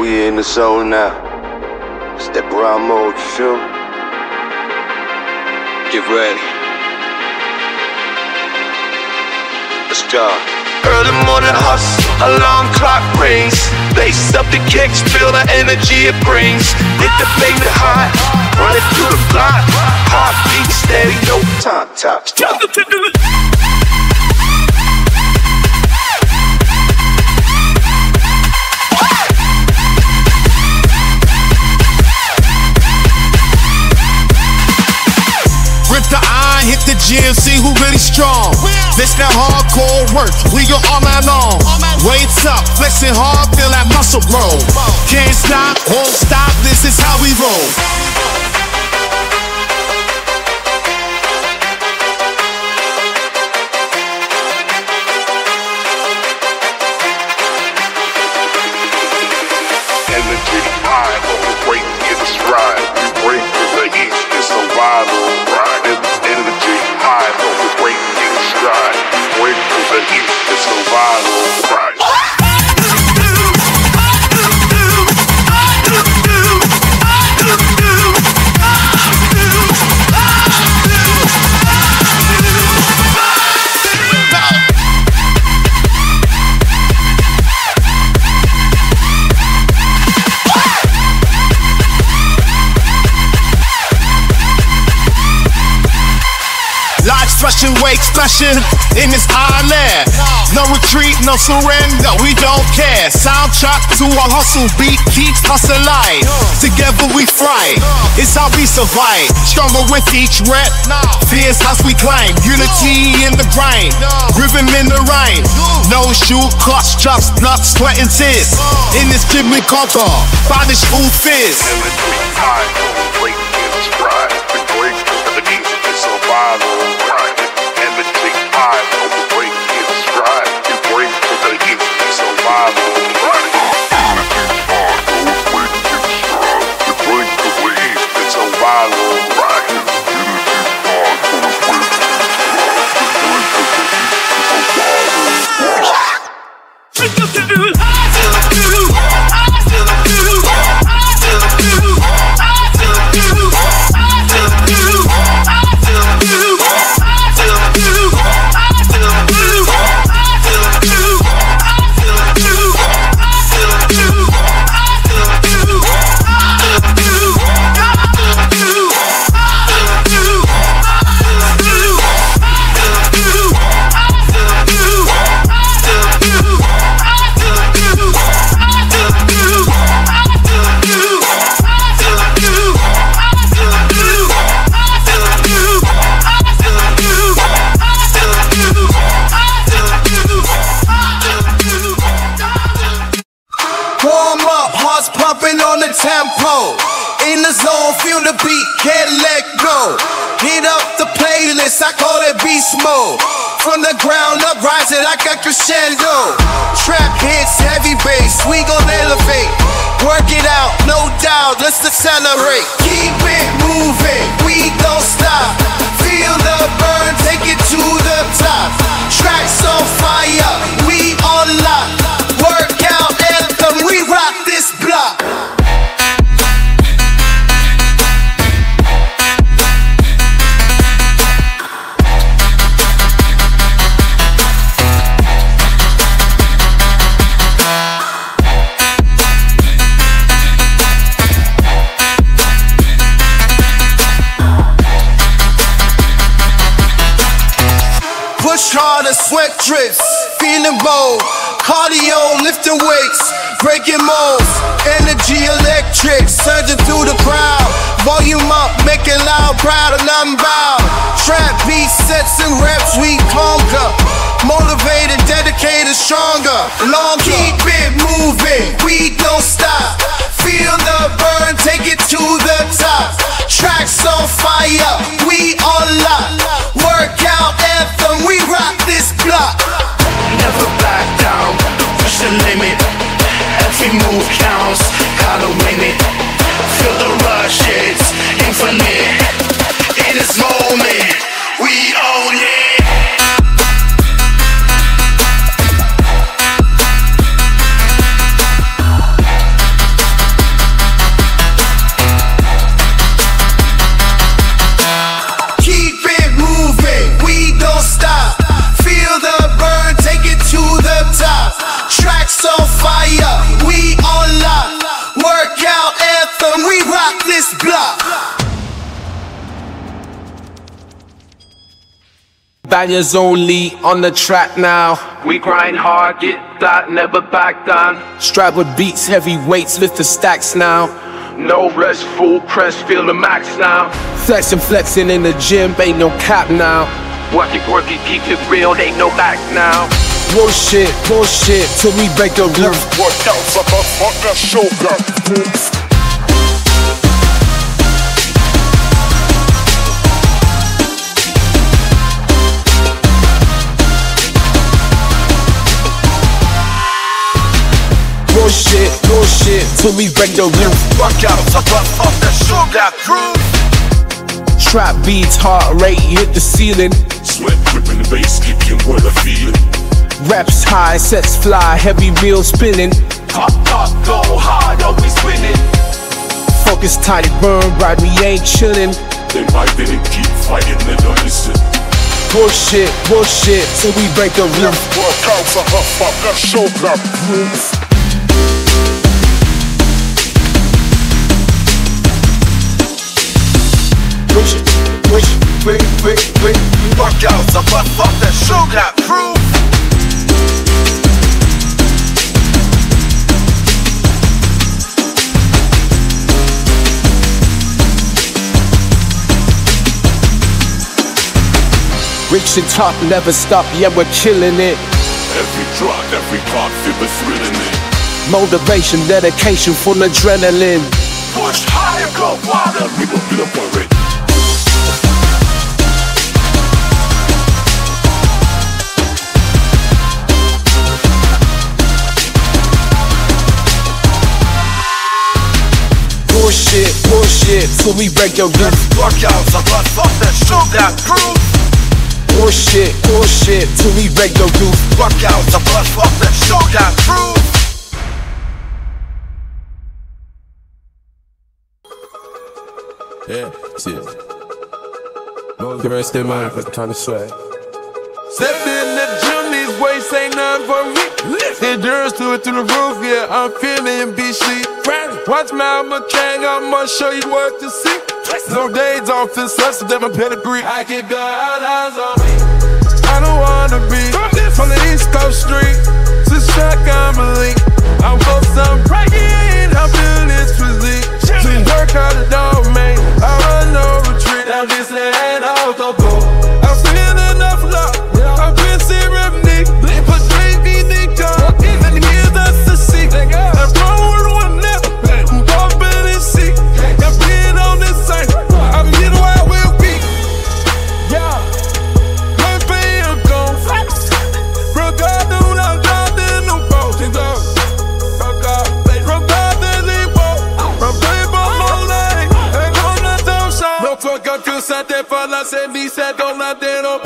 We in the zone now. Step around mode, you feel? Get ready. Let's go. Early morning hustle, alarm clock rings. Lace up the kicks, feel the energy it brings. Hit the pavement hot, run it through the block. Heartbeat steady, no time top. Hit the gym, see who really strong. This that hardcore work, we go all night long. Weights up, flexing hard, feel that muscle grow. Can't stop, won't stop, this is how we roll. Energy high, all the weight in this ride. We break to the east, it's a survival ride. Thrushin' weights, thrushin' in this high lair. No retreat, no surrender, we don't care. Soundtrack to our hustle beat keeps us alive. Together we fly, it's how we survive. Stronger with each rep, fierce as we climb. Unity in the grind, rhythm in the rhyme. No shoot, clutch, drops, blood, sweat and tears. In this gym we conquer, banish all fears. Tempo in the zone, feel the beat, can't let go. Hit up the playlist, I call it beast mode. From the ground up, rising like a crescendo. Trap hits, heavy bass, we gon' elevate. Work it out, no doubt, let's accelerate. Keep it moving, we don't stop. Feel the burn, take it to the top. Tracks on fire, we on lock. Work out anthem, we rock this block. Harder, sweat drips, feeling bold. Cardio, lifting weights, breaking molds. Energy electric, surging through the crowd. Volume up, making loud, proud and unbowed. Trap beat sets and reps, we conquer. Motivated, dedicated, stronger, longer. Keep it moving, we don't stop. Feel the burn, take it to the top. Tracks on fire, we on lock. Workout anthem, we rock this block. Never back down, push the limit. Every move counts, gotta win it. Feel the rush, it's infinite. In this moment, we own it. fire, we on lock. Workout anthem, we rock this block. Bangers only on the track now. We grind hard, get that, never back down. Strap with beats, heavy weights, lift the stacks now. No rest, full press, feel the max now. Flexing in the gym, ain't no cap now. Work it, keep it real, ain't no back now. Bullshit, till we break the roof. Work out, motherfucker, show up. Bullshit, till we break the roof. Work out, off the sugar groove. Trap beats, heart rate, hit the ceiling. Sweat gripping the bass, kicking what I feeling. Raps high, sets fly, heavy wheels spinning. Pop, go hard, always winning. Focus tight, burn bright, we ain't chilling. They might didn't keep fighting, they don't listen. Bullshit, till we break the roof. Work out, motherfucker, sugar groove. Wait, work out, off the sugar groove. Rich and top, never stop, yeah, we're killing it. Every drop, every pop, feel the thrill in it. Motivation, dedication, full adrenaline. Push higher, go wider, we will be up for it. Bullshit, till we break the roof. Work out, off the sugar groove. Bullshit, till we break the roof. Work out, off the sugar groove. Yeah, shit. Both the rest of my life, I'm trying to sweat. Stepped in the gym, these weights ain't none for me. Endurance to it to the roof, yeah, I'm feeling BC. Watch my McCang, I must show you what to see. No days off this lesson, that my pedigree. I keep the eyes on me. I don't wanna be from the East Coast Street. Since Chuck, I'm a leak. I want some breaking, I'm feeling this physique. Seen work out the dog, man. I run no retreat. I'm just an autobot. I'm feeling enough love. I'm busy revenue. But baby, they come. And here's us to see. I'm growing one now. Send me said don't let that up.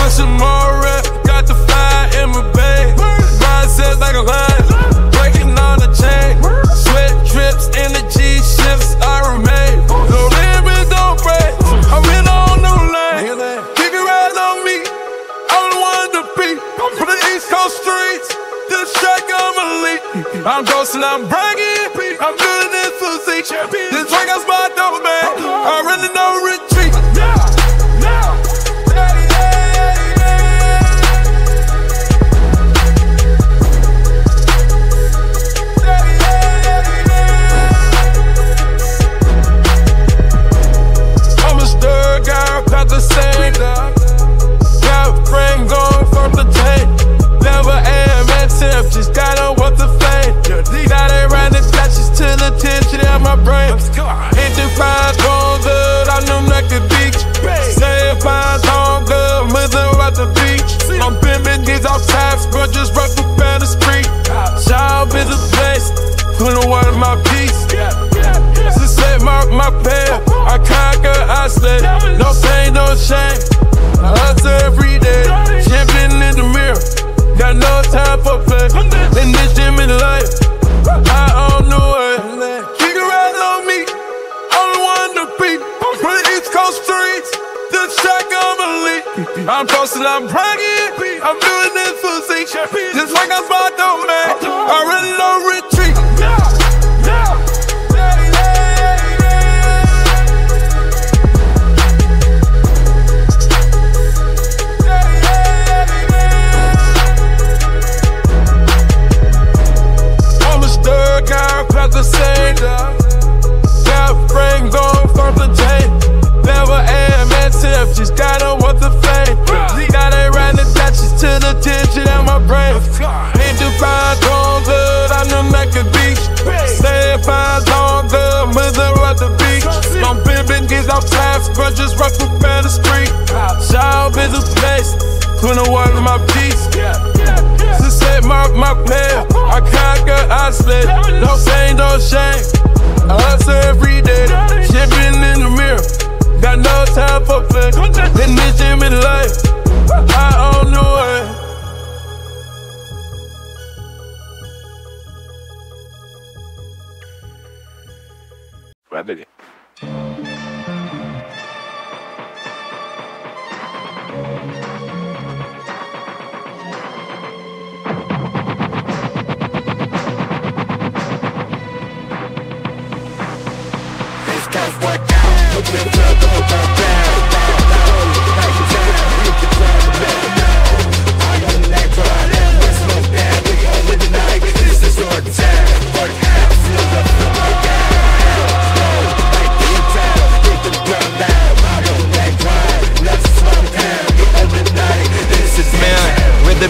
Want some more rap? Got the fire in my bag. Mindset like a line, breaking on the chain. Sweat drips, energy shifts, I remain. No limits, don't break. I'm in on the lane. Keep your eyes on me. I'm the one to beat. From the East Coast streets, this track I'm elite. I'm ghosting, I'm bragging. I'm feeling this physique. This workout's my double man. I really know retreat. The same, got friend going from the tank. Never am active, just gotta want the fame. Got it round the touches to the tension in my brain. Enterprise going good, I knew like a beach. Saying fine, all good, middle at the beach. I'm pimping these off times, but just rock the better street. Child is a place, couldn't want my peace. My path, I conquer, I stay. No pain, no shame, I hustle every day. Champion in the mirror, got no time for play. In this gym in life, I own the way. Keep your eyes on me, I'm the one to beat. From the East Coast streets, the track I'm elite. I'm posted, I'm bragging, I'm doing this for six. Just like I'm spot, though, man. right from Battle Street. Job is the best. Put a word on my beats. Just set my path. I conquer, I slip. No pain, no shame. I hustle every day. Shipping in the mirror. Got no time for play. Been this gym in life. I own the way. Ready.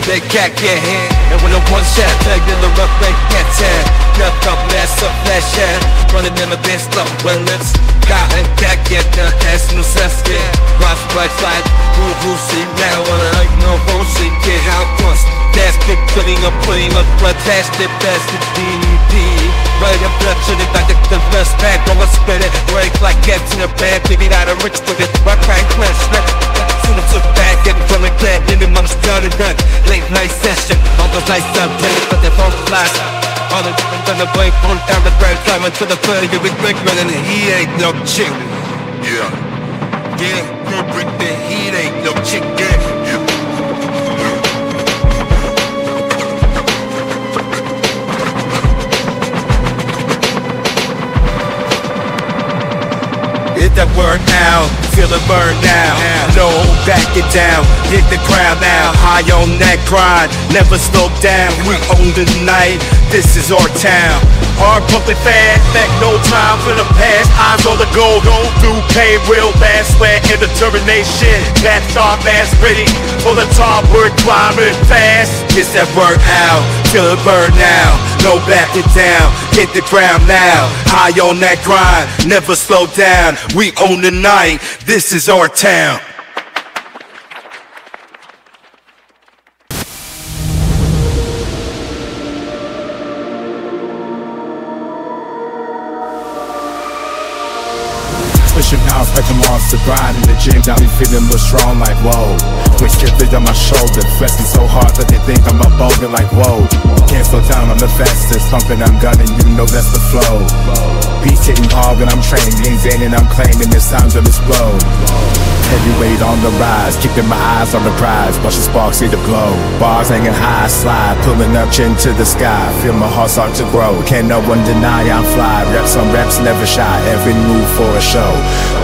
Big cat get hit, and with a one shot, back in the rough break get tear. Knock up, mess up, flash air. Running in my bed, slow when lips. Got and cat get the ass, no sense, get. Watch bright side, who see now, wanna hike, no bullshit, get out once. That's big, putting up, blood, flash, dip, fast, the DD. Right up, blood, shoot it like the best bag, gonna spit it. Break like cats in a bag, baby, not a rich with it. Rock, crack, crash, soon I took back, get from the glad, then I'm started done. Late night session, all those lights up, ready for the phone flash. All the different on the boy, phone down the road, climbing to the further, you with Rick running, and he ain't no chick. Yeah, yeah, you brick the heat, ain't no chick, yeah, yeah. Hit that word now, feel it burn now. No, back it down, hit the crowd now. High on that grind, never slow down. We own the night, this is our town. Hard pumping fast, back no time for the past. Eyes on the goal, go through pain real fast. Sweat and determination, that top ass ready. For the top, we're climbing fast. Hit that word out, feel it burn now. No backing down, hit the ground now. High on that grind, never slow down. We own the night, this is our town. Pushing out like a monster, grind in the gym. Now me feeling more strong like whoa. Weight shifted on my shoulder, pressing so hard that they think I'm a boulder like whoa. Can't slow down, I'm the fastest, pumping I'm gunning, you know that's the flow. Beats hitting hard when I'm training, and I'm claiming this time's gonna explode. Heavyweight on the rise, keeping my eyes on the prize, watching sparks see the glow. Bars hanging high, slide, pulling up chin to the sky. Feel my heart start to grow, can't no one deny I'm fly. Reps on reps, never shy, every move for a show.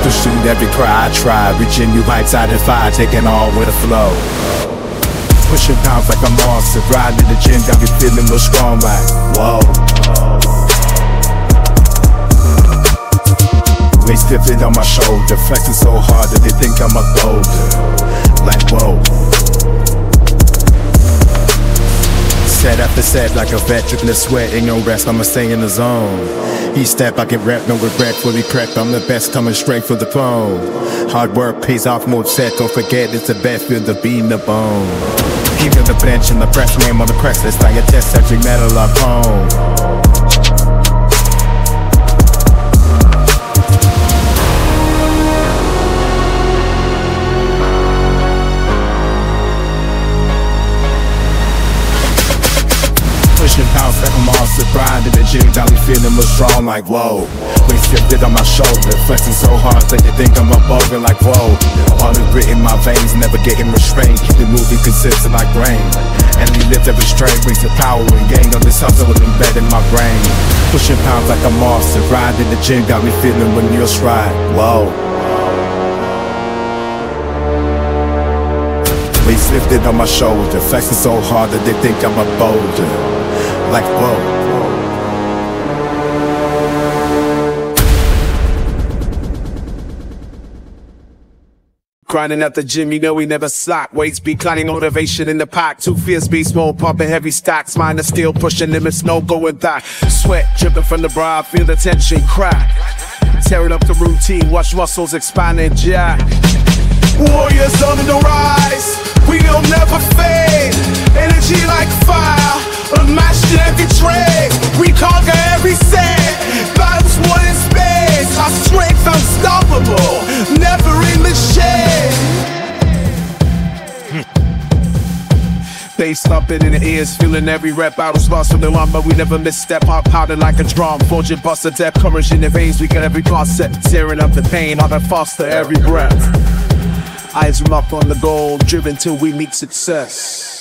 Pushing every cry I try, reaching new heights I defy, taking all with a flow. Pushing pounds like a monster, riding the gym, got me feeling real strong like, whoa. They stiffened on my shoulder, flexing so hard that they think I'm a boulder, like whoa. Set after set like a veteran, the sweat, ain't no rest, I'ma stay in the zone. Each step I get rep, no regret, fully prepped, I'm the best, coming straight for the throne. Hard work pays off, more set, don't forget it's the best, feel the beat in the bone. Keep on the bench and the press, name on the press list, I attest every medal I've owned. Pounce like a monster, grind in the gym, now me feeling real strong like whoa. Weight shifted on my shoulder, flexing so hard that they think I'm a boulder like whoa. All the grit in my veins, never getting restrained, keep it moving consistent like rain. And we lift every strain, brings the power and gain on this hustle and embed in my brain. Pushing pounds like a monster, grind in the gym, got me feeling when you're stride, whoa. Weight shifted on my shoulder, flexing so hard that they think I'm a boulder. Like whoa. Grinding at the gym, you know we never slack. Weights be climbing, motivation in the pack. Two fierce beats, more pumping heavy stacks. Mine are still pushing limits, no going back. Sweat dripping from the bra, feel the tension crack. tearing up the routine. Watch Russell's expanding jack. Warriors on the rise, we'll never fade. Energy like fire, unmatched in every trade. We conquer every set, battles won in space. Our strength unstoppable, never in the shade. They thumping in the ears, feeling every rep. Battles lost from the one, but we never misstep. Heart pounding like a drum, forging bust a depth. Courage in the veins, we get every concept. Tearing up the pain, I that foster every breath. Eyes locked on the goal, driven till we meet success.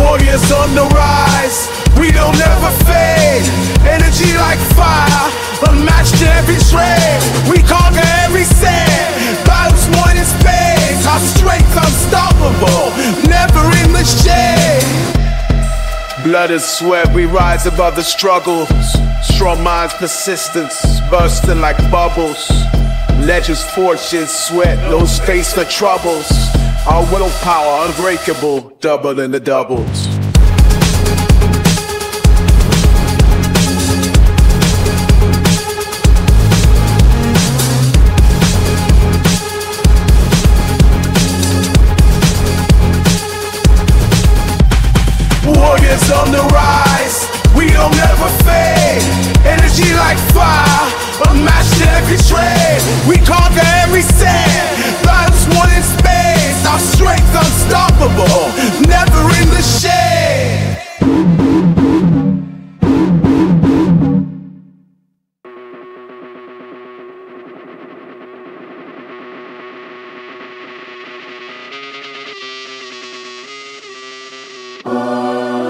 Warriors on the rise, we don't ever fade. Energy like fire, unmatched in every trade. We conquer every set, battles won in space. Our strength unstoppable, never in the shade. Blood and sweat, we rise above the struggles. Strong minds, persistence, bursting like bubbles. Legends, fortune, sweat, those face the troubles. Our willpower unbreakable, double in the doubles. Warriors on the rise, we don't ever fade. Energy like fire, unmatched in every trade. We conquer every set, battles won in space. Our strength unstoppable, never in the shade.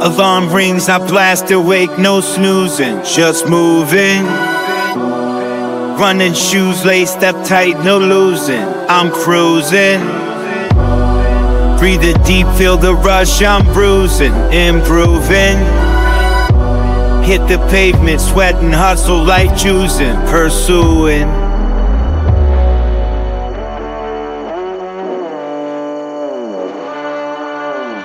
Alarm rings, I blast awake, no snoozing, just moving. Running shoes laced up tight, no losing, I'm cruising. Breathe it deep, feel the rush, I'm bruising, improving. Hit the pavement, sweating, hustle, life choosing, pursuing.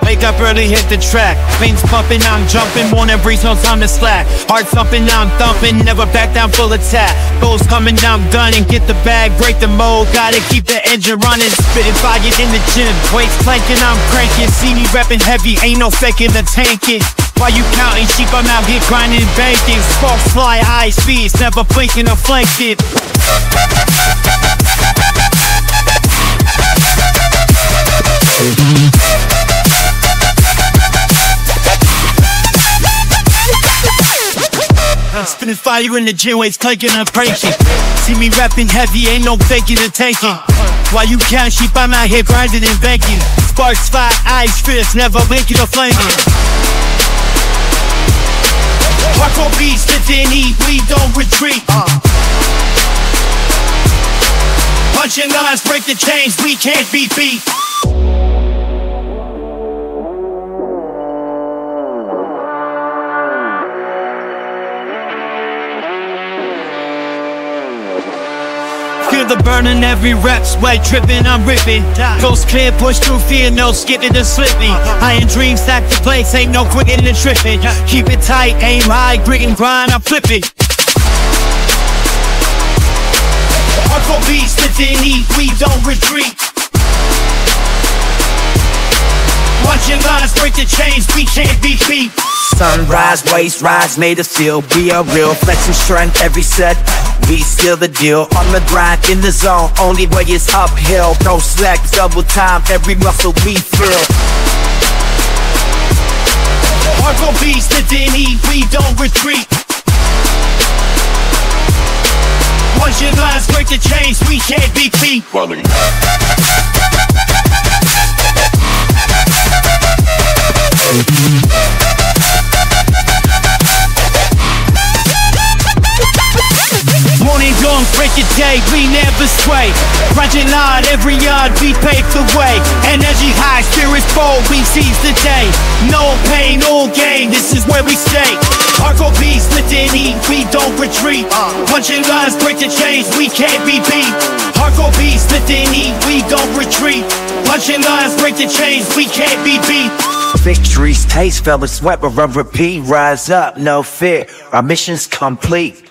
Wake up early, hit the track. Veins pumping, I'm jumping, morning breeze, no time to slack. Heart thumping, I'm thumping, never back down, full attack. Goals coming, I'm gunning, get the bag, break the mold. Gotta keep the engine running, spitting fire in the gym. Weights planking, I'm cranking, see me repping heavy, ain't no faking the tank it. While you counting sheep, I'm out here grinding, banking. Sparks fly, eyes speeds, never blinking or flanked it. Spinning fire in the gym, waves clanking, I'm cranking. See me rapping heavy, ain't no faking or tanking. While you count sheep, I'm out here grinding and banking. Sparks fly, eyes fierce, never blinking or flanking. Hardcore beats, lift and eat, we don't retreat. Punching lines, break the chains, we can't be beat. The burning, every rep, sweat dripping, I'm ripping. Coast clear, push through fear, no skipping and slipping. Iron dreams, stack the place, ain't no quicker than tripping. Keep it tight, aim high, grit and grind, I'm flipping. Hardcore beats, lift and eat, we don't retreat. Watching lines, break the chains, we can't be beat. Sunrise, waist rise, made us feel we are real. Flexing strength every set, we steal the deal. On the grind, in the zone, only way is uphill. No slack, double time, every muscle we thrill. Hardcore beats, lift and eat, we don't retreat. Watching lines, break the chains, we can't be beat. Morning dawn, break the day, we never sway. Grinding hard, every yard, we pave the way. Energy high, spirits bold, we seize the day. No pain, all gain, this is where we stay. RCOP's litany, we don't retreat. Punching lines, break the chains, we can't be beat. RCOP's litany, we don't retreat. Punching lines, break the chains, we can't be beat. Victory's taste, fellas sweat, but run repeat. Rise up, no fear, our mission's complete.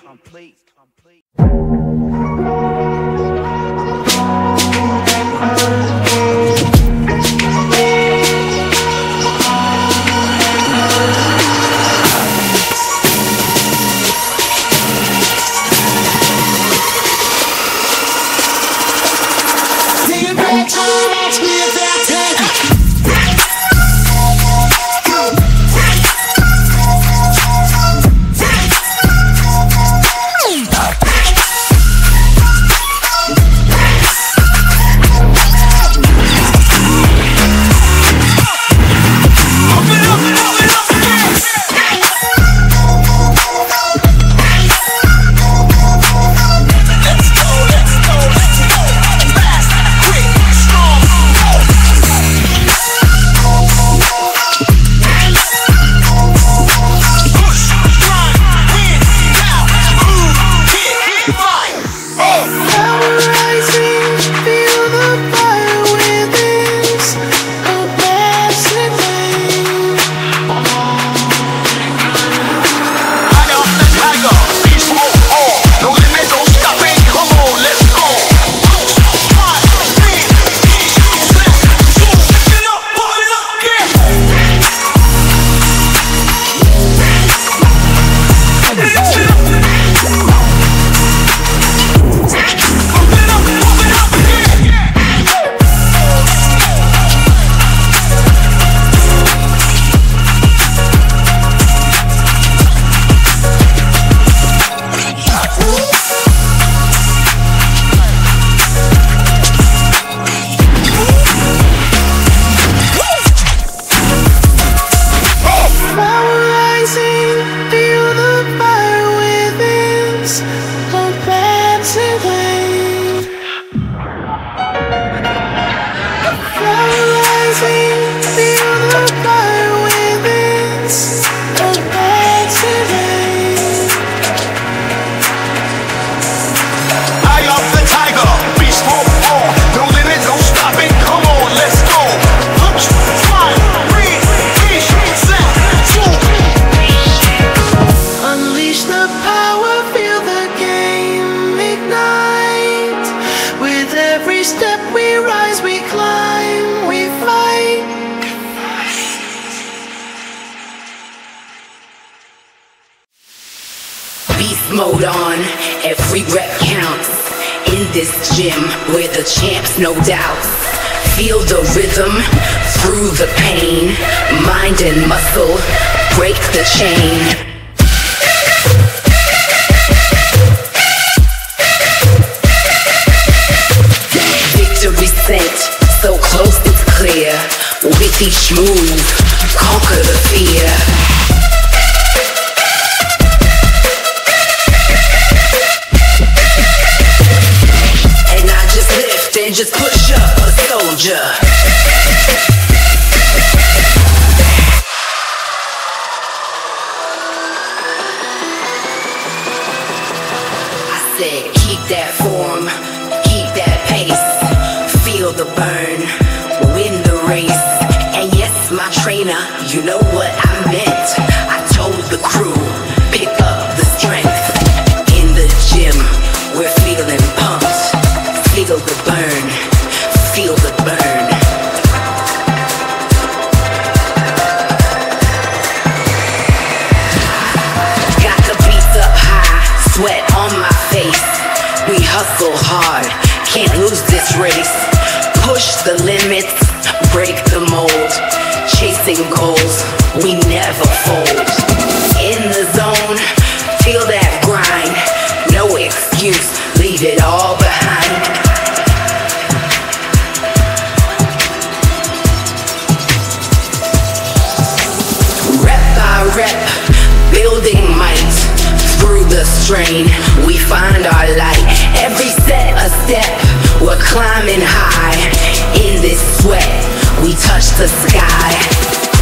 The sky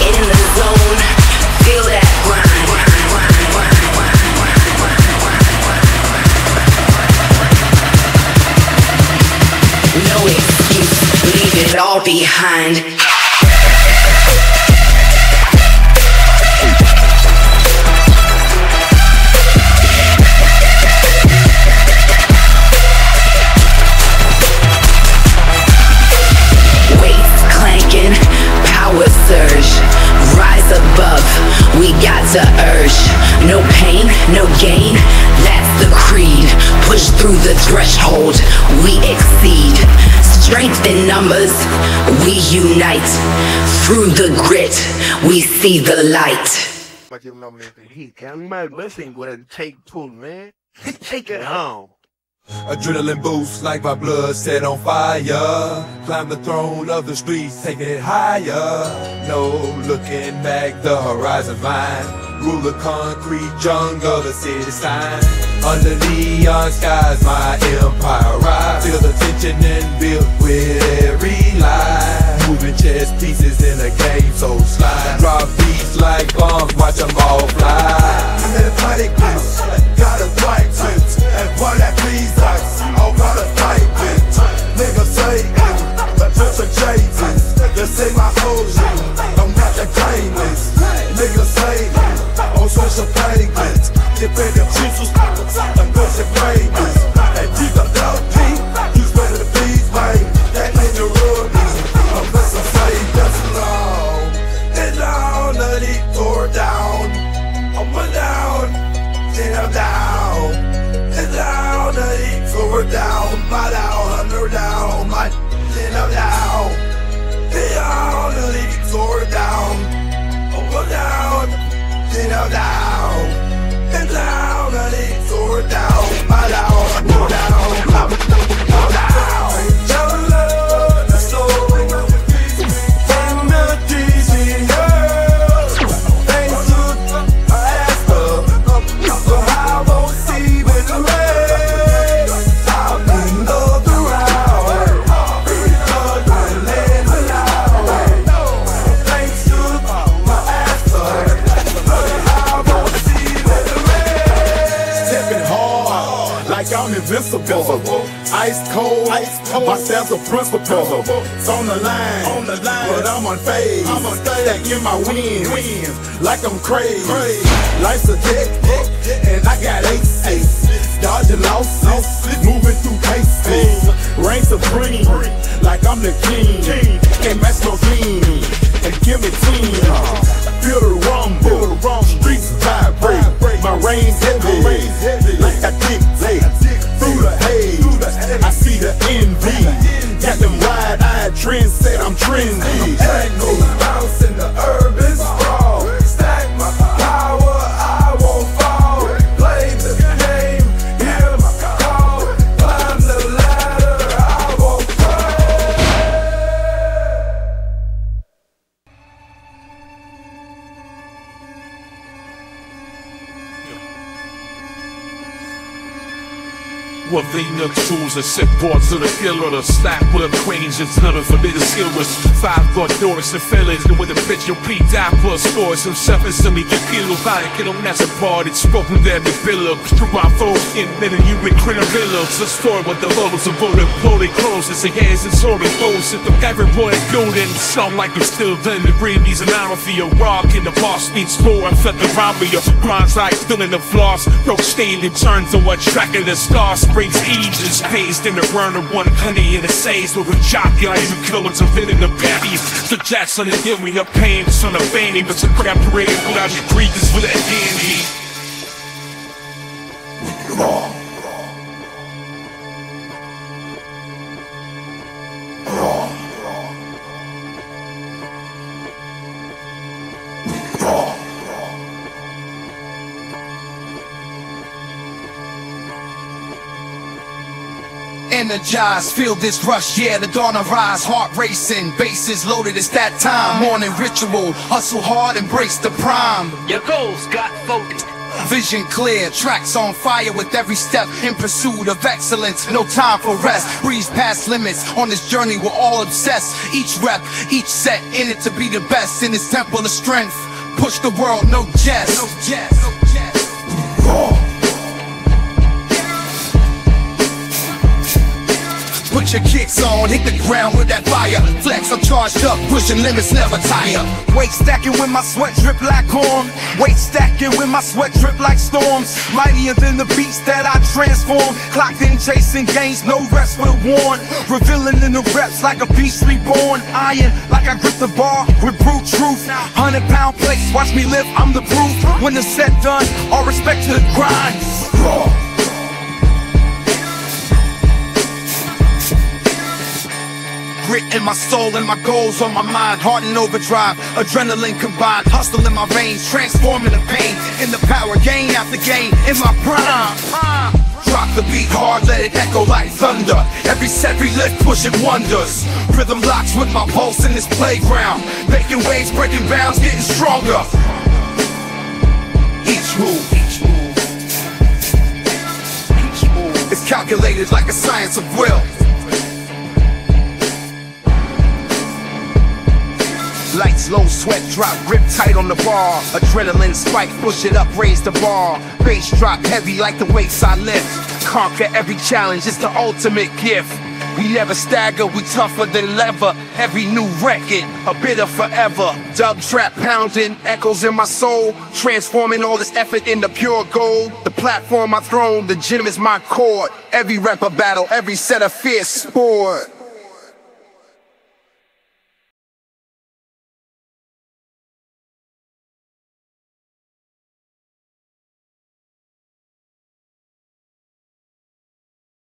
in the zone, feel that grind. all behind. Weights clanking, power surge, rise above, we got the urge. No pain, no gain, that's the creed. Push through the threshold, we exceed. Strength in numbers, we unite. Through the grit, we see the light. This ain't gonna take two, man. Take it home. Adrenaline boosts like my blood set on fire. Climb the throne of the streets, take it higher. No looking back, the horizon vine. Rule the concrete jungle, the city sign. Under neon skies, my empire rise. Feel the tension and build with every line. Moving chess pieces in a game, so slide. Drop beats like bombs, watch them all fly. I'm in a panic bitch, got a fight bitch. And one that please us, all gotta fight bitch. Niggas say it, but just a changes. You see my soldier, I'm not the kindness. Niggas say it, on social payments. You pay them Jesus, I'm pushing babies. And you got down deep, you better to be mine. That ain't the real reason, unless I say that's long. And now let it tore down. I'm one down, then I'm down. And now let it tore down. My down, under down, my then I'm down. Then I'll let it tore down. I'm one down, then I'm down. And down, the leaves are down, my down, go down, go down. Invincible, ice cold, my stance a principle. It's on the line, but I'm unfazed. Stack in my wins, like I'm crazy. Life's a dick, and I got ace. Dodging losses, moving through cases. Reign supreme, like I'm the king. Can't match no team, and give me team. Feel the rumble, streets vibrate. My reign's heavy, like I dictate. Through the haze, I see the envy. Got them wide-eyed trends, said I'm trendy. Echoes bounce in the urban sprawl. Stack my power, I won't fall. Play the game, hear my call. Climb the ladder, I won't fall. Well, they no tools and set boards to the killer. The slap with the cranes and none of them is killers. Five got doors and fellas, and with a bitch you'll be die for scores. Some suffers to me, you kill a fire, kill them, that's a part. It's broken there, me filler. Through our foes, in men and you with critter villas. The story with the levels of voted, floating clothes. It's a hands and sorry foes. If the every boy golden, sound like you're still then. The breebies and I don't feel rock in the boss needs more. I felt the robbery of bronze eyes, still in the floss. Broke stained and turns on what tracking the stars. Ages hazed in the burner, one honey in a says with a jockey. I even kill it to fit in the babies. The jets on the hill, we have pain, it's on a vanity. But the crap parade without your greetings with a handy. Raw. Raw. Raw. Energized, feel this rush, yeah, the dawn arise, heart racing, bases loaded, it's that time, morning ritual, hustle hard, embrace the prime. Your goals got focused. Vision clear, tracks on fire with every step. In pursuit of excellence, no time for rest. Breeze past limits, on this journey we're all obsessed. Each rep, each set, in it to be the best. In this temple of strength, push the world, no jest. No jest, no jest. Oh. your kicks on, hit the ground with that fire. Flex, I'm charged up, pushing limits, never tire. Weight stacking with my sweat drip like corn. Weight stacking with my sweat drip like storms. Mightier than the beats that I transform. Clocked in, chasing gains, no rest will warn. Revealing in the reps like a beast reborn. Iron, like I grip the bar with brute truth. 100-pound plates, watch me live, I'm the proof. When the set done, all respect to the grind. Raw. Grit in my soul and my goals on my mind. Heart in overdrive, adrenaline combined. Hustle in my veins, transforming the pain. In the power, gain after gain, in my prime. Drop the beat hard, let it echo like thunder. Every set we lift, pushing wonders. Rhythm locks with my pulse in this playground. Making waves, breaking bounds, getting stronger. Each move. It's calculated like a science of will. Lights low, sweat drop, grip tight on the bar. Adrenaline spike, push it up, raise the bar. Bass drop, heavy like the weights I lift. Conquer every challenge, it's the ultimate gift. We never stagger, we tougher than leather. Every new record, a bit of forever. Dub trap pounding, echoes in my soul. Transforming all this effort into pure gold. The platform my throne, the gym is my court. Every rapper battle, every set of fierce sport.